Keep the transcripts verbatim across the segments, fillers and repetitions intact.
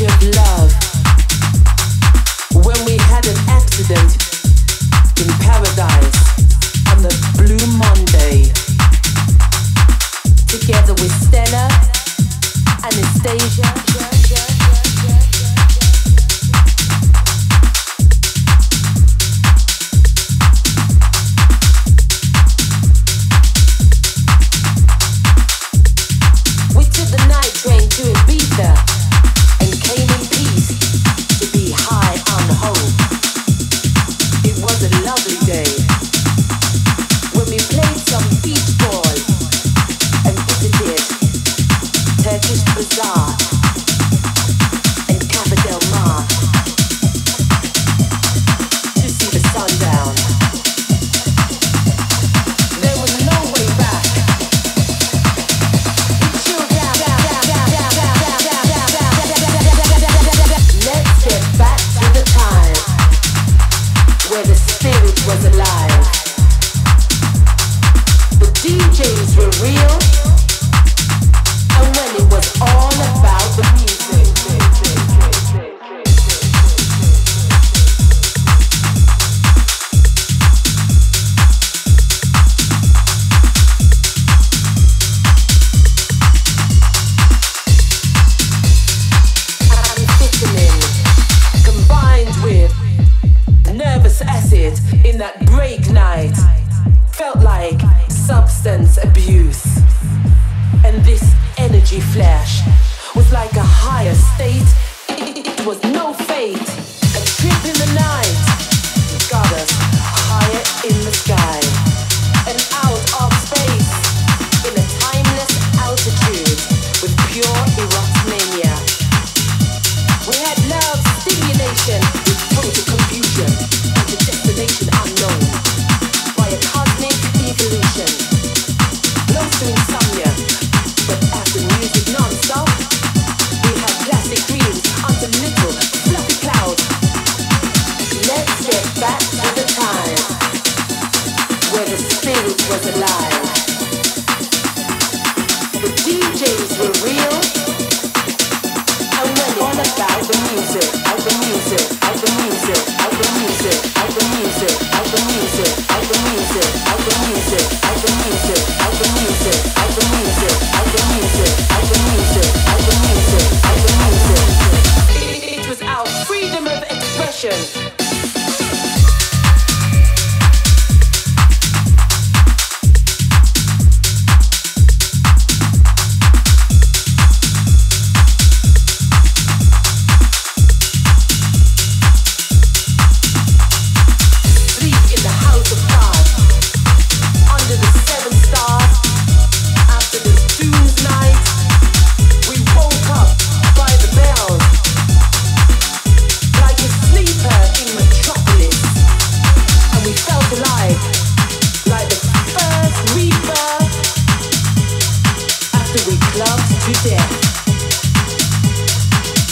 measured love. When we had an accident in paradise on the Blue Monday, together with Stella, Anastasia.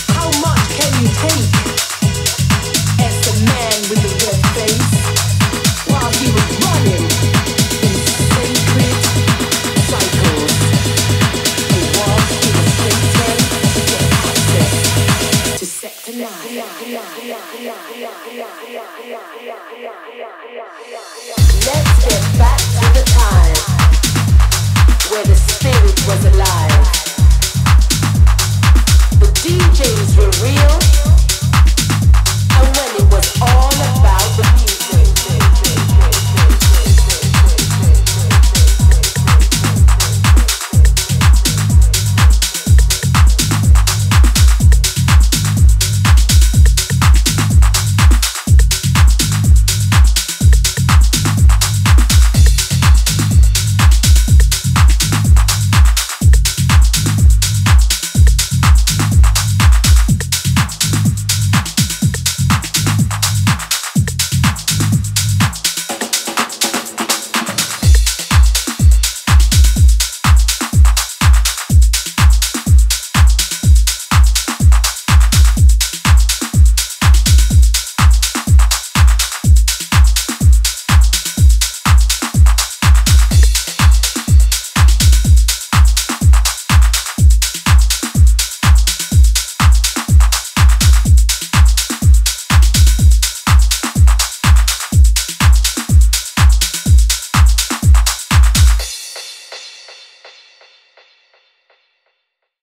How much can you take?